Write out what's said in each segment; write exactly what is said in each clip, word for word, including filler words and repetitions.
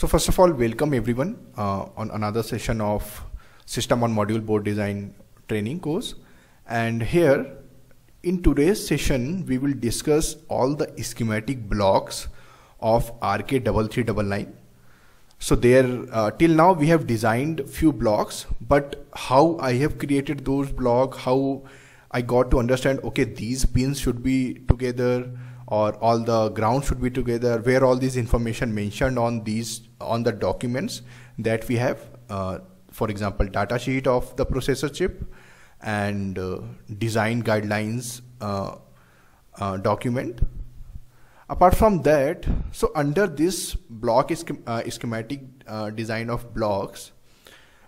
So first of all, welcome everyone uh, on another session of System on Module Board Design training course. And here in today's session, we will discuss all the schematic blocks of R K three three nine nine. So there, uh, till now we have designed few blocks, but how I have created those blocks, how I got to understand, okay, these pins should be together, or all the ground should be together, where all this information mentioned on these, on the documents that we have, uh, for example, data sheet of the processor chip and uh, design guidelines uh, uh, document. Apart from that, so under this block schem uh, schematic uh, design of blocks,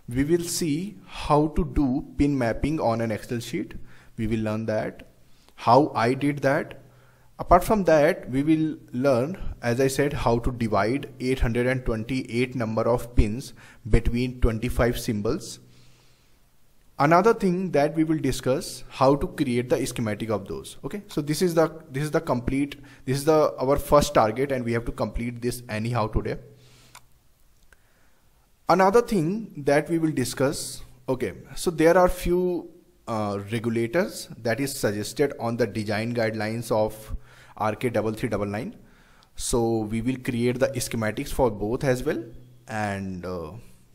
we will see how to do pin mapping on an Excel sheet. We will learn that, how I did that. Apart from that, we will learn, as I said, how to divide eight hundred twenty-eight number of pins between twenty-five symbols. Another thing that we will discuss, how to create the schematic of those. Okay, so this is the this is the complete this is the our first target, and we have to complete this anyhow today. Another thing that we will discuss, okay, so there are few Uh, regulators that is suggested on the design guidelines of R K three three nine nine. So we will create the schematics for both as well, and uh,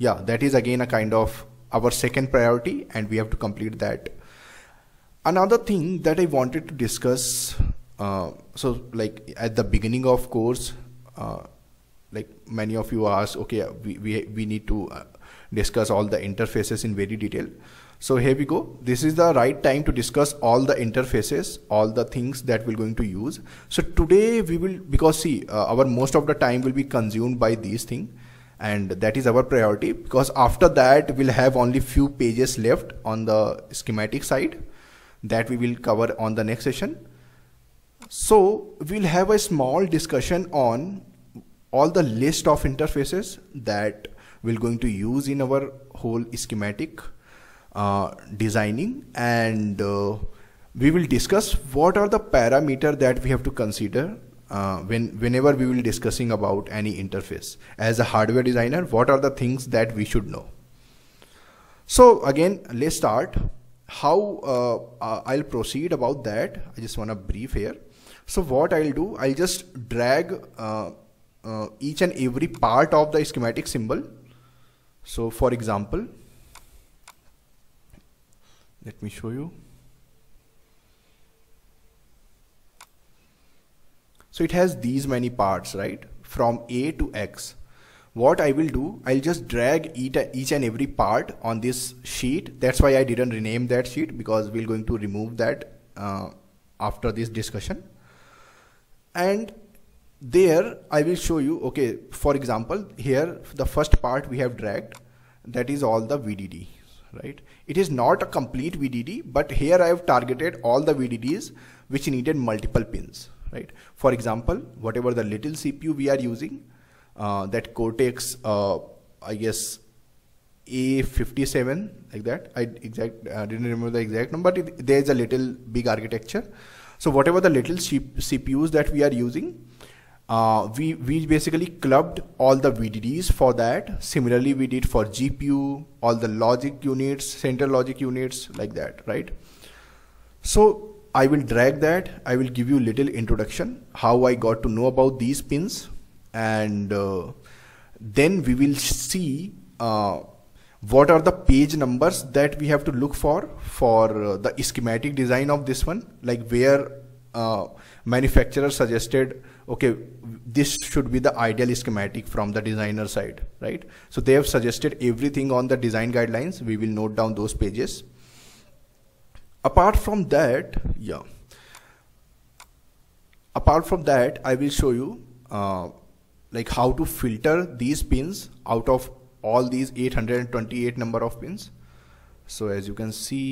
yeah, that is again a kind of our second priority, and we have to complete that. Another thing that I wanted to discuss, uh, so like at the beginning of course, uh, like many of you asked, okay, we, we, we need to uh, discuss all the interfaces in very detail. So here we go. This is the right time to discuss all the interfaces, all the things that we're going to use. So today we will, because see, uh, our most of the time will be consumed by these things, and that is our priority, because after that we'll have only few pages left on the schematic side that we will cover on the next session. So we'll have a small discussion on all the list of interfaces that we're going to use in our whole schematic Uh, designing, and uh, we will discuss what are the parameters that we have to consider uh, when whenever we will discussing about any interface. As a hardware designer, what are the things that we should know? So again, let's start. How uh, uh, I'll proceed about that, I just want to brief here. So what I'll do, I'll just drag uh, uh, each and every part of the schematic symbol. So for example, let me show you. So it has these many parts, right? From A to X. What I will do, I'll just drag each and every part on this sheet. That's why I didn't rename that sheet, because we're going to remove that uh, after this discussion. And there I will show you, okay, for example, here the first part we have dragged, that is all the V D D. Right, it is not a complete V D D, but here I have targeted all the V D Ds which needed multiple pins, right? For example, whatever the little C P U we are using, uh, that Cortex, uh, I guess A fifty-seven, like that. I exact I didn't remember the exact number, but it, there is a little big architecture. So whatever the little C P Us that we are using, uh, we we basically clubbed all the V D Ds for that. Similarly, we did for G P U, all the logic units, central logic units, like that, right? So I will drag that. I will give you little introduction, how I got to know about these pins, and uh, then we will see uh, what are the page numbers that we have to look for for uh, the schematic design of this one, like where uh, manufacturer suggested, okay, this should be the ideal schematic from the designer side, right? So they have suggested everything on the design guidelines. We will note down those pages. Apart from that, yeah. Apart from that, I will show you uh, like how to filter these pins out of all these eight hundred twenty-eight number of pins. So as you can see,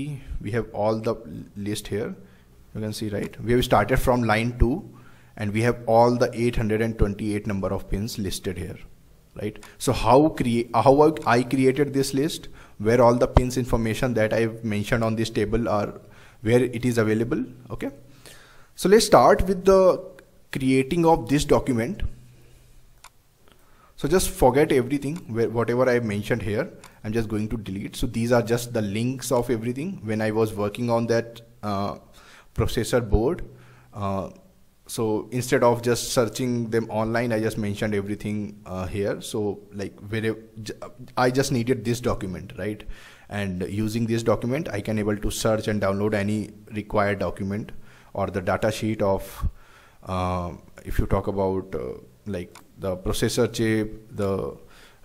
we have all the list here. You can see, right? We have started from line two. And we have all the eight hundred twenty-eight number of pins listed here, right? So how create how I created this list, where all the pins information that I've mentioned on this table are, where it is available. Okay, so let's start with the creating of this document. So just forget everything, whatever I mentioned here. I'm just going to delete. So these are just the links of everything when I was working on that uh, processor board. Uh, so instead of just searching them online, I just mentioned everything uh, here. So like where I just needed this document, right? And using this document, I can able to search and download any required document or the data sheet of, uh, if you talk about uh, like the processor chip, the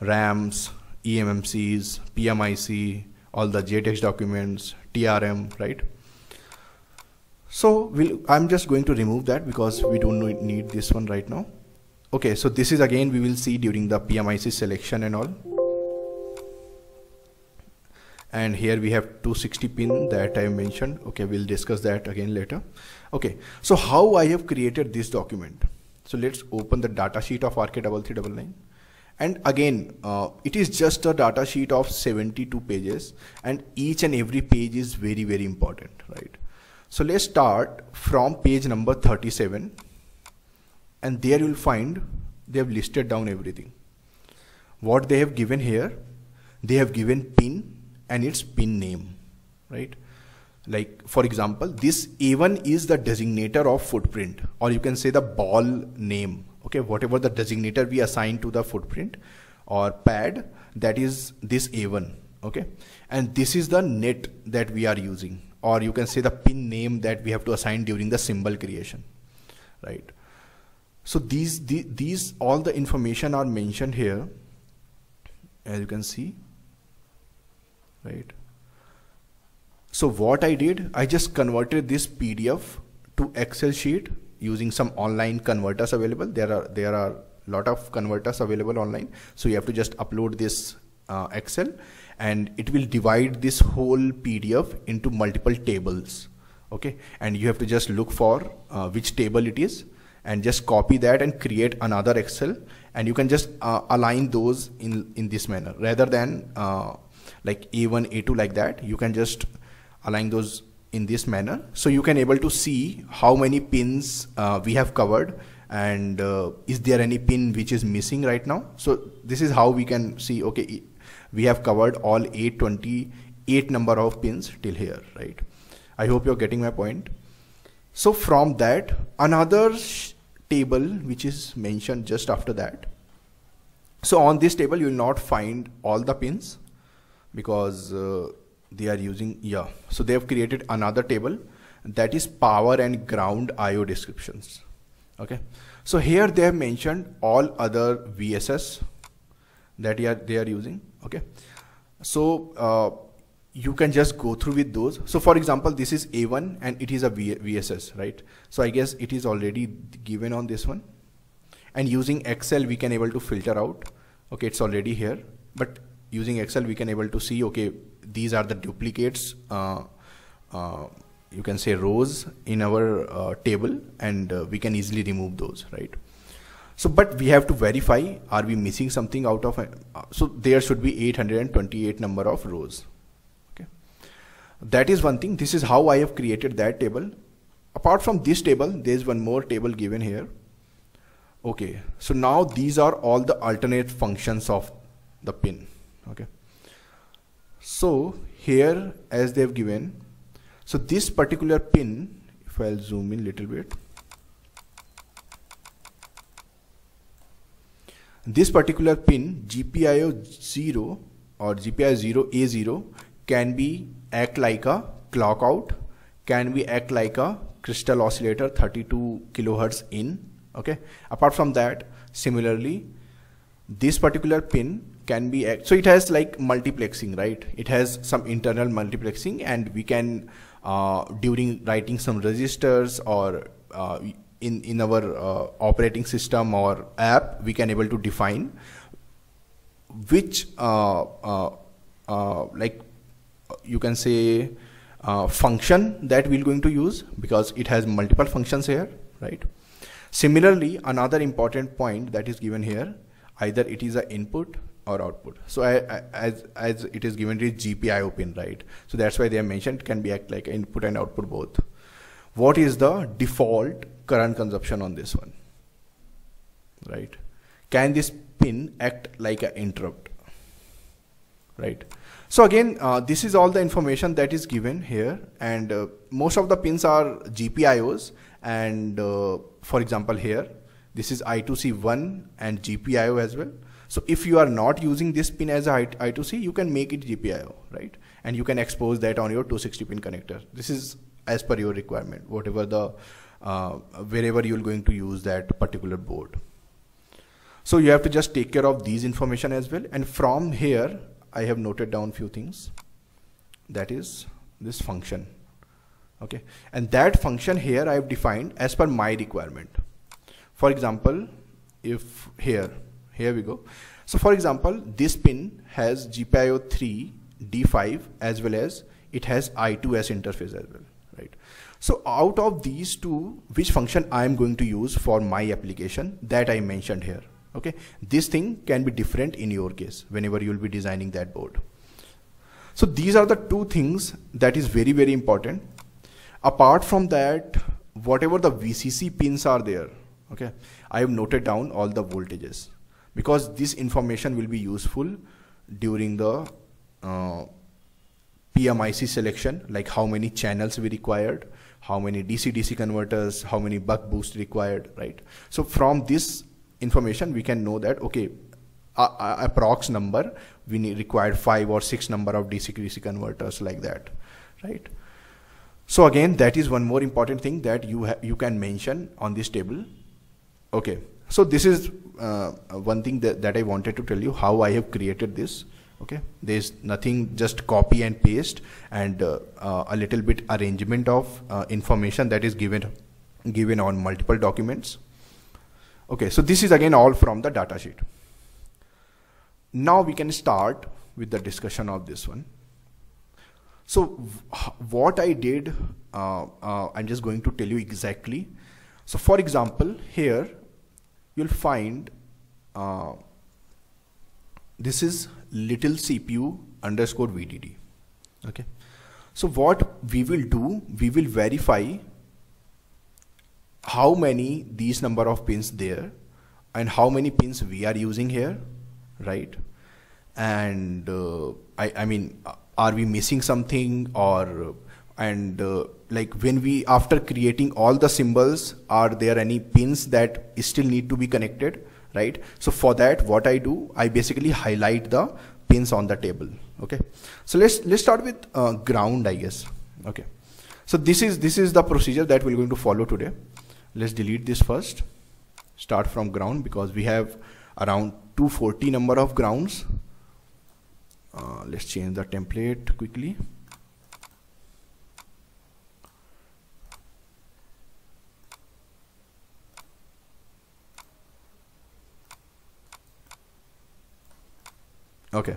RAMs, E M M Cs, P M I C, all the J TEX documents, T R M, right? So we'll, I'm just going to remove that because we don't need this one right now. Okay, so this is again, we will see during the P M I C selection and all. And here we have two sixty pin that I mentioned. Okay, we'll discuss that again later. Okay, so how I have created this document. So let's open the data sheet of R K three three nine nine. And again, uh, it is just a data sheet of seventy-two pages, and each and every page is very, very important, right? So let's start from page number thirty-seven, and there you'll find they have listed down everything. What they have given here, they have given pin and its pin name, right? Like for example, this A one is the designator of footprint, or you can say the ball name. Okay, whatever the designator we assign to the footprint or pad, that is this A one. Okay, and this is the net that we are using, or you can say the pin name that we have to assign during the symbol creation, right? So these these, these all the information are mentioned here, as you can see, right? So what I did, I just converted this P D F to Excel sheet using some online converters available. There are there are a lot of converters available online. So you have to just upload this uh, Excel, and it will divide this whole P D F into multiple tables. Okay, and you have to just look for uh, which table it is, and just copy that and create another Excel, and you can just uh, align those in in this manner rather than uh, like A one, A two like that. You can just align those in this manner, so you can able to see how many pins uh, we have covered, and uh, is there any pin which is missing right now. So this is how we can see, okay, we have covered all eight twenty-eight number of pins till here, right? I hope you're getting my point. So from that, another table which is mentioned just after that. So on this table you will not find all the pins because uh, they are using, yeah, so they have created another table that is power and ground I O descriptions. Okay, so here they have mentioned all other V S S that they are, they are using. Okay, so uh, you can just go through with those. So for example, this is A one and it is a V S S, right? So I guess it is already given on this one, and using Excel we can able to filter out. Okay, it's already here, but using Excel we can able to see, okay, these are the duplicates, uh, uh, you can say rows in our uh, table, and uh, we can easily remove those, right? So but we have to verify, are we missing something out of, uh, so there should be eight hundred twenty-eight number of rows. Okay, that is one thing. This is how I have created that table. Apart from this table, there is one more table given here. Okay, so now these are all the alternate functions of the pin. Okay, so here as they've given, so this particular pin, if I'll zoom in a little bit, this particular pin G P I O zero or G P I O zero A zero can be act like a clock out, can be act like a crystal oscillator thirty-two kilohertz in. Okay, apart from that, similarly this particular pin can be, so it has like multiplexing, right? It has some internal multiplexing, and we can uh, during writing some registers or uh, in in our uh, operating system or app, we can able to define which uh, uh, uh, like you can say uh, function that we're going to use, because it has multiple functions here, right? Similarly, another important point that is given here, either it is an input or output. So I, I, as as it is given, to G P I O pin, right? So that's why they have mentioned can be act like input and output both. What is the default current consumption on this one, right? Can this pin act like an interrupt, right? So again, uh, this is all the information that is given here, and uh, most of the pins are G P I Os, and uh, for example here, this is I two C one and G P I O as well. So if you are not using this pin as a I two C, you can make it G P I O, right? And you can expose that on your two sixty pin connector. This is as per your requirement, whatever the, uh, wherever you're going to use that particular board. So you have to just take care of these information as well. And from here, I have noted down few things. That is this function, okay? And that function here I have defined as per my requirement. For example, if here, here we go. So for example, this pin has G P I O three D five as well as it has I two S interface as well, right? So out of these two, which function I am going to use for my application that I mentioned here. Okay, this thing can be different in your case whenever you'll be designing that board. So these are the two things that is very, very important. Apart from that, whatever the V C C pins are there, okay, I have noted down all the voltages because this information will be useful during the uh, P M I C selection, like how many channels we required, how many D C D C converters, how many buck boost required, right? So from this information we can know that, okay, a, a, a prox number we need required five or six number of D C D C converters like that, right? So again, that is one more important thing that you ha you can mention on this table. Okay, so this is uh, one thing that, that I wanted to tell you how I have created this. Okay, there's nothing, just copy and paste, and uh, uh, a little bit arrangement of uh, information that is given given on multiple documents. Okay, so this is again all from the data sheet. Now we can start with the discussion of this one. So what I did, uh, uh, I'm just going to tell you exactly. So for example, here you'll find uh, this is little C P U underscore V D D. Okay, so what we will do, we will verify how many these number of pins there and how many pins we are using here, right? And uh, I, I mean, are we missing something? Or and uh, like when we, after creating all the symbols, are there any pins that still need to be connected, right? So for that, what I do, I basically highlight the pins on the table. Okay, so let's let's start with uh, ground, I guess. Okay, so this is this is the procedure that we're going to follow today. Let's delete this first, start from ground, because we have around two forty number of grounds. Uh, let's change the template quickly. Okay,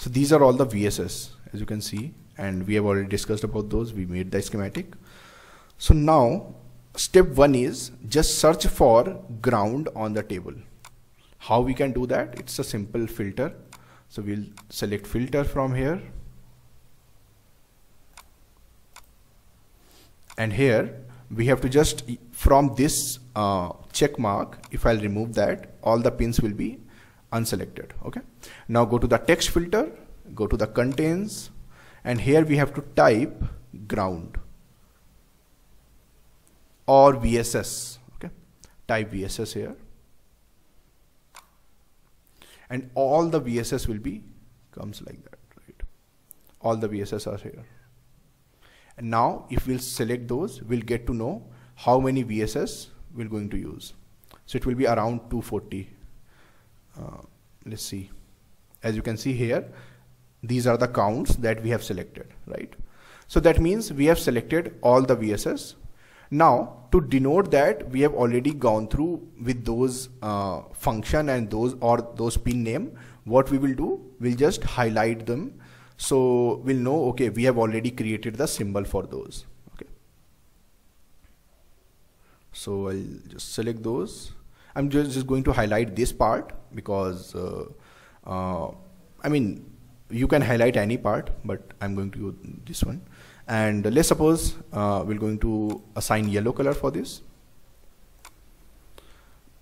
so these are all the V S S, as you can see, and we have already discussed about those. We made the schematic. So now step one is just search for ground on the table. How we can do that? It's a simple filter. So we'll select filter from here. And here we have to just, from this uh, check mark, if I'll remove that, all the pins will be unselected. Okay. Now go to the text filter, go to the contains, and here we have to type ground or V S S. Okay, type V S S here, and all the V S S will be comes like that, right? All the V S S are here, and now if we'll select those, we'll get to know how many V S S we're going to use. So it will be around two forty. Uh, let's see, as you can see here, these are the counts that we have selected, right? So that means we have selected all the V S S. Now to denote that we have already gone through with those uh, function and those or those pin name, what we will do, we'll just highlight them. So we'll know, okay, we have already created the symbol for those. Okay, so I'll just select those. I'm just, just going to highlight this part because uh, uh, I mean, you can highlight any part, but I'm going to use this one. And let's suppose uh, we're going to assign yellow color for this.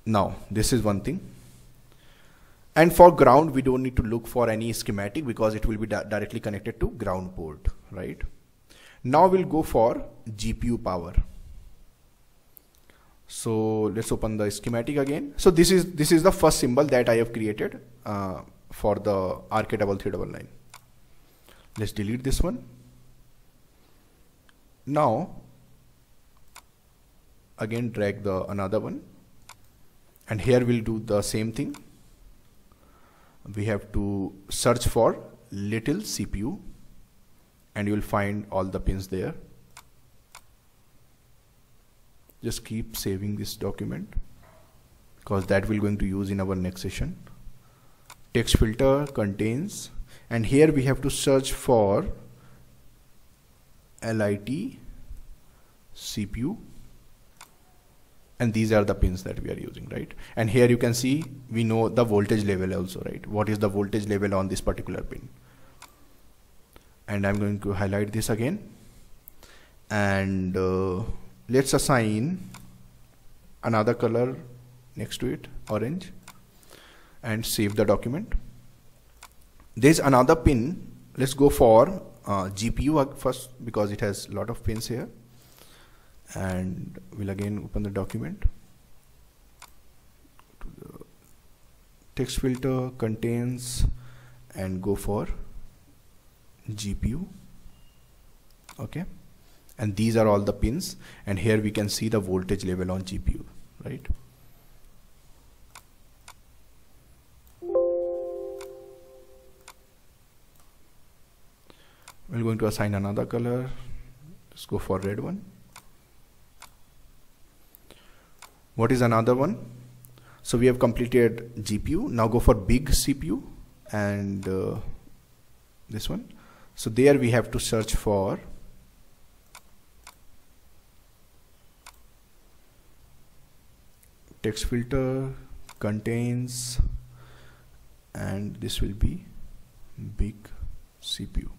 Now, this is one thing. And for ground, we don't need to look for any schematic because it will be di- directly connected to ground port, right? Now we'll go for G P U power. So let's open the schematic again. So this is this is the first symbol that I have created uh, for the R K three three nine nine. Let's delete this one. Now again drag the another one, and here we'll do the same thing. We have to search for little C P U and you'll find all the pins there. Just keep saving this document because that we're going to use in our next session. Text filter contains, and here we have to search for lit C P U, and these are the pins that we are using, right? And here you can see we know the voltage level also, right? What is the voltage level on this particular pin? And I'm going to highlight this again, and uh, let's assign another color next to it, orange, and save the document. There's another pin. Let's go for uh, G P U first because it has a lot of pins here, and we'll again open the document. Text filter contains and go for G P U. Okay, and these are all the pins, and here we can see the voltage level on G P U, right? We're going to assign another color. Let's go for red one. What is another one? So we have completed G P U. Now go for big C P U and uh, this one. So there we have to search for text filter contains, and this will be big C P U.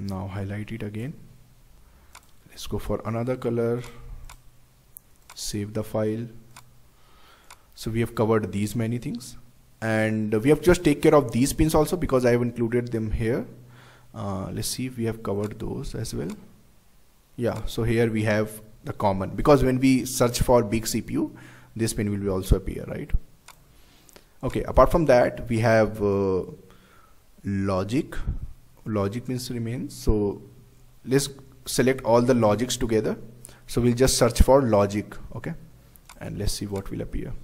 Now highlight it again. Let's go for another color, save the file. So we have covered these many things, and we have just take care of these pins also because I have included them here. Uh, let's see if we have covered those as well. Yeah, so here we have the common, because when we search for big C P U, this pin will also appear, right? Okay, apart from that, we have uh, logic. Logic means remains. So let's select all the logics together. So we'll just search for logic, okay? And let's see what will appear.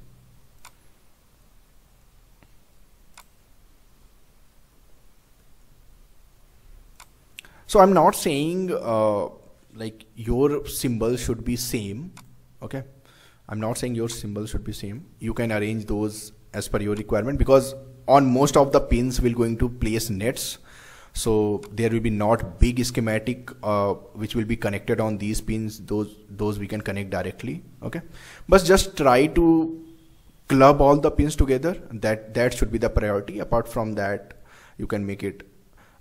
So I'm not saying uh, like your symbol should be same, okay? I'm not saying your symbol should be same. You can arrange those as per your requirement, because on most of the pins we're going to place nets. So there will be not big schematic uh, which will be connected on these pins. Those those we can connect directly, okay? But just try to club all the pins together. That that should be the priority. Apart from that, you can make it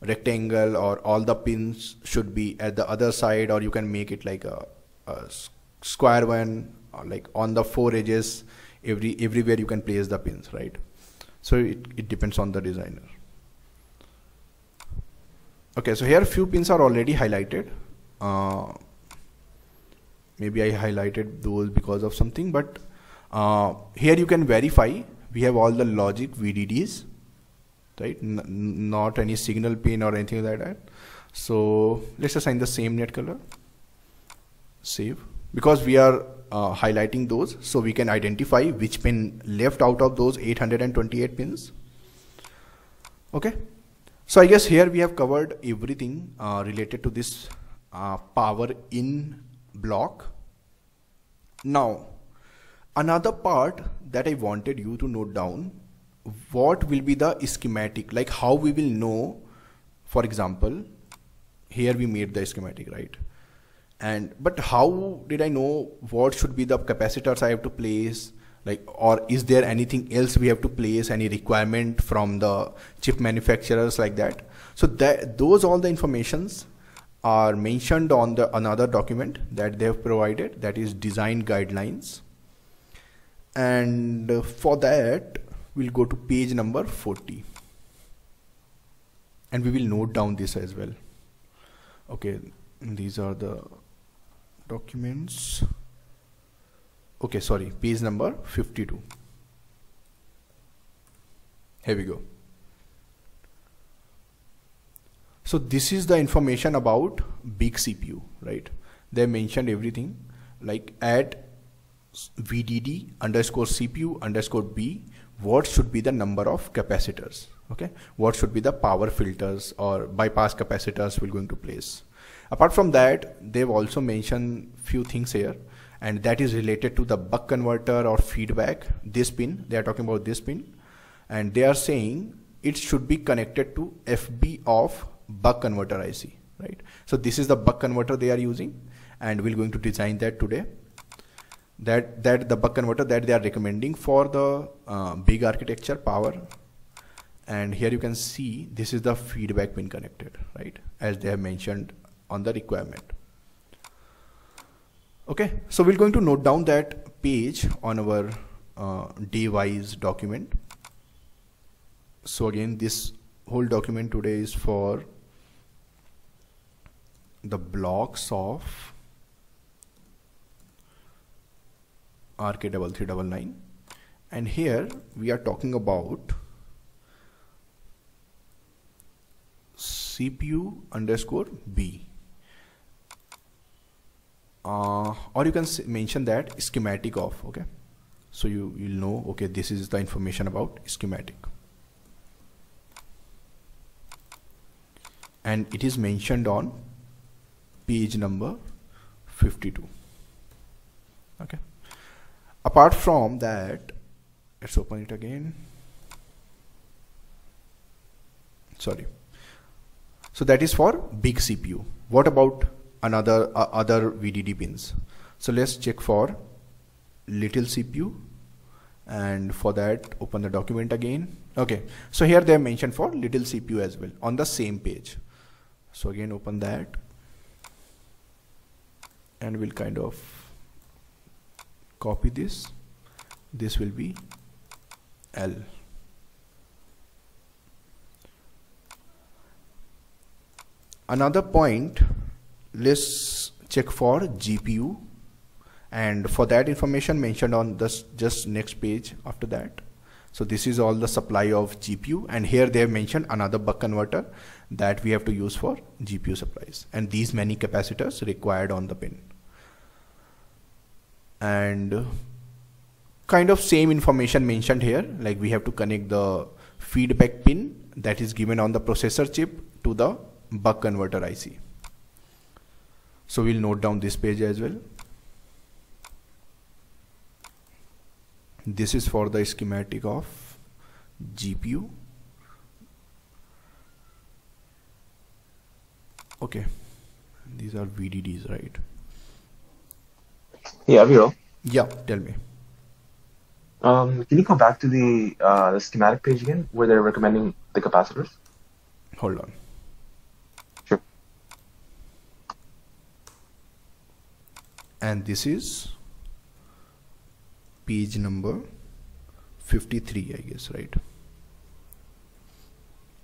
rectangle, or all the pins should be at the other side, or you can make it like a, a square one, or like on the four edges. Every everywhere you can place the pins, right? So it, it depends on the designer. Okay, so here few pins are already highlighted. Uh, maybe I highlighted those because of something, but uh, here you can verify. We have all the logic V D Ds, right? N not any signal pin or anything like that. So let's assign the same net color, save, because we are uh, highlighting those, so we can identify which pin left out of those eight hundred twenty-eight pins, okay? So I guess here we have covered everything uh, related to this uh, power in block. Now, another part that I wanted you to note down, what will be the schematic, like how we will know. For example, here we made the schematic, right? And but how did I know what should be the capacitors I have to place? Like, or is there anything else we have to place, any requirement from the chip manufacturers like that? So that those all the informations are mentioned on the another document that they have provided, that is design guidelines. and for that we'll go to page number forty and we will note down this as well. Okay, these are the documents. Okay, sorry, page number fifty-two. Here we go. So this is the information about big C P U, right? They mentioned everything like at V D D underscore C P U underscore B, what should be the number of capacitors, okay? What should be the power filters or bypass capacitors we're going to place. Apart from that, they've also mentioned few things here, and that is related to the buck converter or feedback. This pin, they are talking about this pin, and they are saying it should be connected to F B of buck converter I C, right? So this is the buck converter they are using, and we're going to design that today. That, that the buck converter that they are recommending for the uh, big architecture power. And here you can see this is the feedback pin connected, right? As they have mentioned on the requirement. Okay, so we're going to note down that page on our uh, day-wise document. So again, this whole document today is for the blocks of R K three three nine nine, and here we are talking about C P U underscore B, uh, or you can mention that schematic of, okay? So you you'll know, okay, this is the information about schematic, and it is mentioned on page number fifty-two, okay? Apart from that, let's open it again. Sorry. So that is for big C P U. What about another uh, other V D D pins? So let's check for little C P U, and for that open the document again. Okay, so here they have mentioned for little C P U as well on the same page. So again open that, and we'll kind of copy this. This will be L. Another point, let's check for G P U, and for that information mentioned on this just next page after that. So this is all the supply of G P U, and here they have mentioned another buck converter that we have to use for G P U supplies, and these many capacitors required on the pin. And kind of same information mentioned here, like we have to connect the feedback pin that is given on the processor chip to the buck converter I C. So we'll note down this page as well. This is for the schematic of G P U. Okay, these are V D Ds, right? Yeah, Viro. Yeah, tell me. Um, can you go back to the, uh, the schematic page again, where they're recommending the capacitors? Hold on. Sure. And this is page number fifty-three, I guess, right?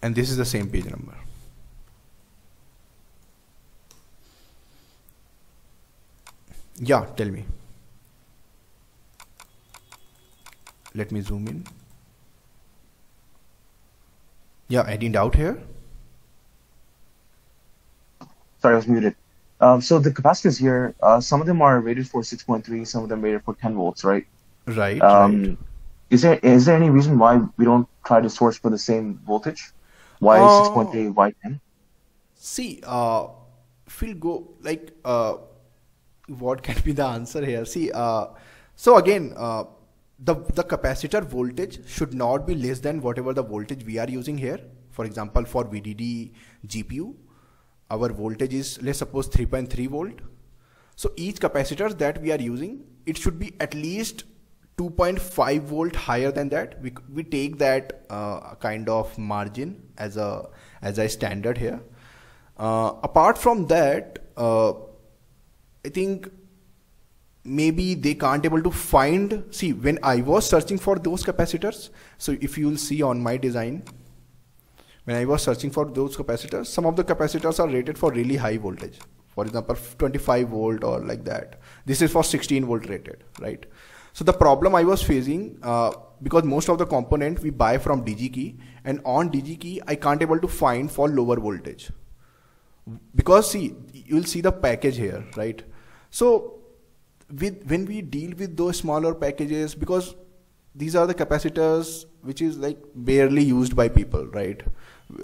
And this is the same page number. Yeah, tell me. Let me zoom in. Yeah, I didn't out here. Sorry, I was muted. Um, so the capacitors here, uh, some of them are rated for six point three, some of them rated for ten volts, right? Right, um, right. Is there, is there any reason why we don't try to source for the same voltage? Why uh, six point three, why ten? See, uh, Phil, go, like... Uh, what can be the answer here? See, uh, so again, uh, the, the capacitor voltage should not be less than whatever the voltage we are using here. For example, for V D D G P U, our voltage is, let's suppose, three point three volt. So each capacitor that we are using, it should be at least two point five volt higher than that. We, we take that uh, kind of margin as a, as a standard here. Uh, apart from that, uh, I think maybe they can't able to find. See, when I was searching for those capacitors, so if you will see on my design, when I was searching for those capacitors, some of the capacitors are rated for really high voltage. For example, twenty-five volt or like that. This is for sixteen volt rated, right? So the problem I was facing, uh, because most of the component we buy from DigiKey, and on DigiKey I can't able to find for lower voltage. Because see, you will see the package here, right? So with, when we deal with those smaller packages, because these are the capacitors which is like barely used by people, right?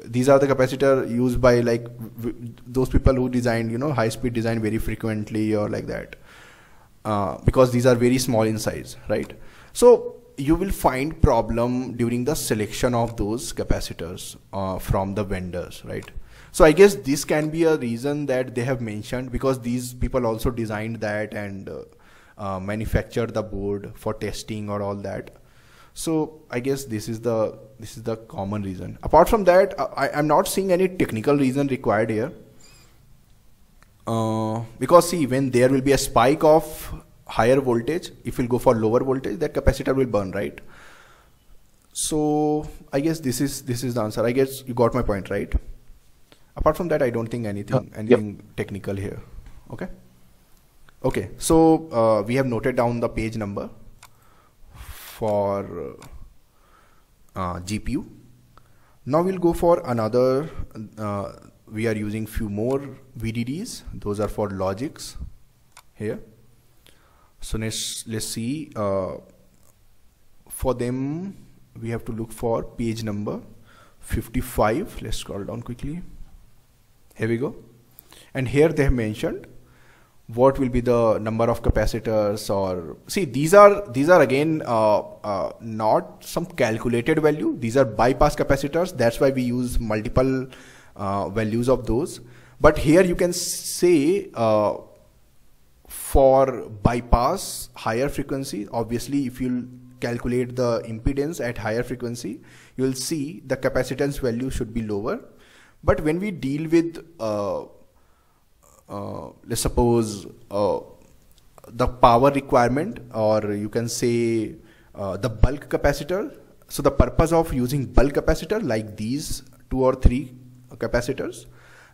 These are the capacitor used by like those people who design, you know, high speed design very frequently or like that, uh, because these are very small in size, right? So you will find problem during the selection of those capacitors uh, from the vendors, right? So I guess this can be a reason that they have mentioned, because these people also designed that and uh, uh, manufactured the board for testing or all that. So I guess this is the this is the common reason. Apart from that, I am not seeing any technical reason required here. Uh, because see, when there will be a spike of higher voltage, if we'll go for lower voltage, that capacitor will burn, right? So I guess this is this is the answer. I guess you got my point, right? Apart from that, I don't think anything uh, anything yep. technical here. Okay. Okay. So uh, we have noted down the page number for uh, uh, G P U. Now we'll go for another. Uh, we are using few more V D Ds. Those are for logics here. So let's let's see. Uh, for them, we have to look for page number fifty-five. Let's scroll down quickly. Here we go, and here they have mentioned what will be the number of capacitors. Or see, these are these are again uh, uh, not some calculated value. These are bypass capacitors. That's why we use multiple uh, values of those. But here you can say uh, for bypass higher frequency, obviously if you calculate the impedance at higher frequency, you will see the capacitance value should be lower. But when we deal with, uh, uh, let's suppose, uh, the power requirement, or you can say uh, the bulk capacitor. So the purpose of using bulk capacitor, like these two or three capacitors,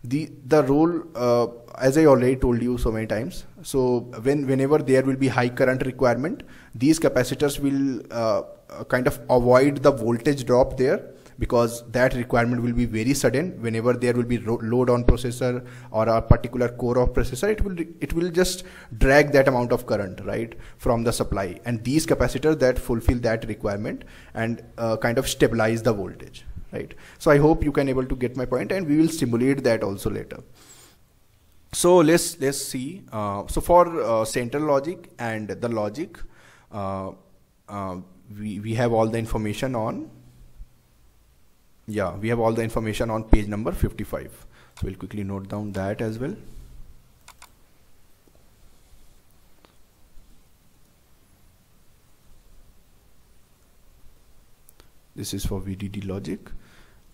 the, the role, uh, as I already told you so many times, so when whenever there will be high current requirement, these capacitors will uh, kind of avoid the voltage drop there, because that requirement will be very sudden. Whenever there will be load on processor or a particular core of processor, it will it will just drag that amount of current, right, from the supply. And these capacitors that fulfill that requirement and uh, kind of stabilize the voltage, right? So I hope you can able to get my point, and we will simulate that also later. So let's let's see. Uh, so for uh, central logic and the logic, uh, uh, we we have all the information on. Yeah, we have all the information on page number fifty-five. So we'll quickly note down that as well. This is for V D D logic,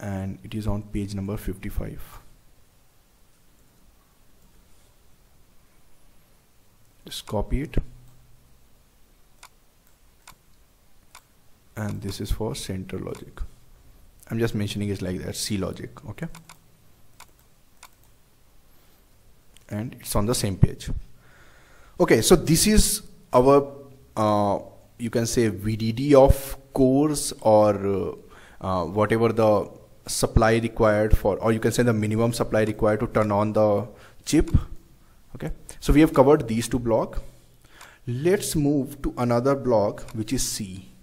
and it is on page number fifty-five. Just copy it. And this is for central logic. I'm just mentioning it like that, C logic, okay? And it's on the same page. Okay, so this is our, uh, you can say V D D of cores, or uh, whatever the supply required for, or you can say the minimum supply required to turn on the chip, okay? So we have covered these two blocks. Let's move to another block, which is C.